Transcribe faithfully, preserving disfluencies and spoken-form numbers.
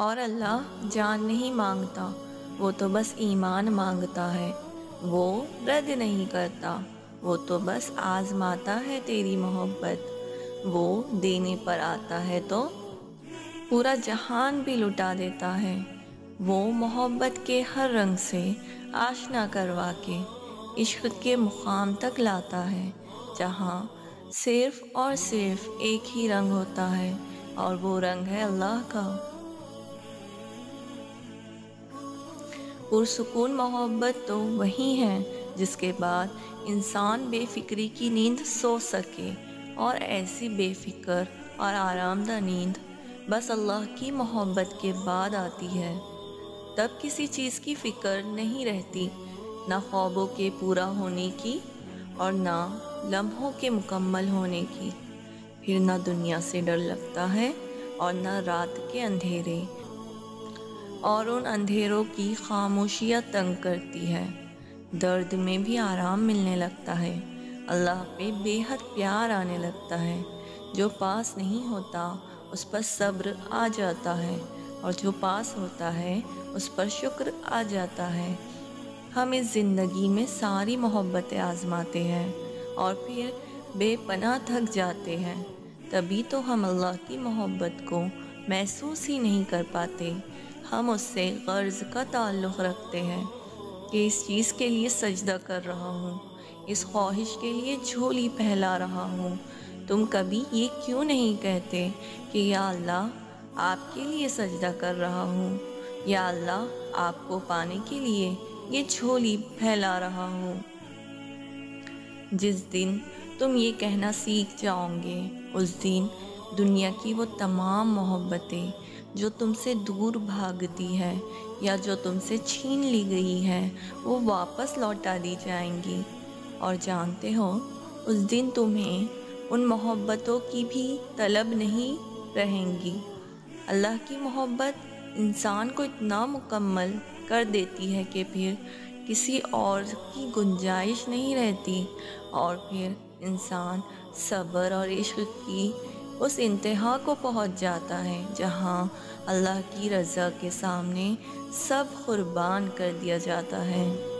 और अल्लाह जान नहीं मांगता, वो तो बस ईमान मांगता है। वो रद्द नहीं करता, वो तो बस आजमाता है तेरी मोहब्बत। वो देने पर आता है तो पूरा जहान भी लुटा देता है। वो मोहब्बत के हर रंग से आशना करवा के इश्क के मुकाम तक लाता है, जहाँ सिर्फ और सिर्फ एक ही रंग होता है, और वो रंग है अल्लाह का। पुरसुकून मोहब्बत तो वही है जिसके बाद इंसान बेफिक्री की नींद सो सके, और ऐसी बेफिक्र और आरामदा नींद बस अल्लाह की मोहब्बत के बाद आती है। तब किसी चीज़ की फ़िक्र नहीं रहती, ना ख्वाबों के पूरा होने की और ना लम्हों के मुकम्मल होने की। फिर ना दुनिया से डर लगता है और ना रात के अंधेरे, और उन अंधेरों की खामोशियाँ तंग करती है। दर्द में भी आराम मिलने लगता है, अल्लाह पे बेहद प्यार आने लगता है। जो पास नहीं होता उस पर सब्र आ जाता है, और जो पास होता है उस पर शुक्र आ जाता है। हम इस ज़िंदगी में सारी मोहब्बतें आजमाते हैं और फिर बेपनाह थक जाते हैं। तभी तो हम अल्लाह की मोहब्बत को महसूस ही नहीं कर पाते। हम उससे गर्ज़ का ताल्लुक़ रखते हैं कि इस चीज़ के लिए सजदा कर रहा हूँ, इस ख्वाहिश के लिए झोली फैला रहा हूँ। तुम कभी ये क्यों नहीं कहते कि या अल्लाह आपके लिए सजदा कर रहा हूँ, या अल्लाह आपको पाने के लिए ये झोली फैला रहा हूँ। जिस दिन तुम ये कहना सीख जाओगे, उस दिन दुनिया की वो तमाम मोहब्बतें जो तुमसे दूर भागती है या जो तुमसे छीन ली गई हैं, वो वापस लौटा दी जाएंगी। और जानते हो, उस दिन तुम्हें उन मोहब्बतों की भी तलब नहीं रहेगी। अल्लाह की मोहब्बत इंसान को इतना मुकम्मल कर देती है कि फिर किसी और की गुंजाइश नहीं रहती, और फिर इंसान सब्र और इश्क की उस इंतहा को पहुंच जाता है जहां अल्लाह की रज़ा के सामने सब कुर्बान कर दिया जाता है।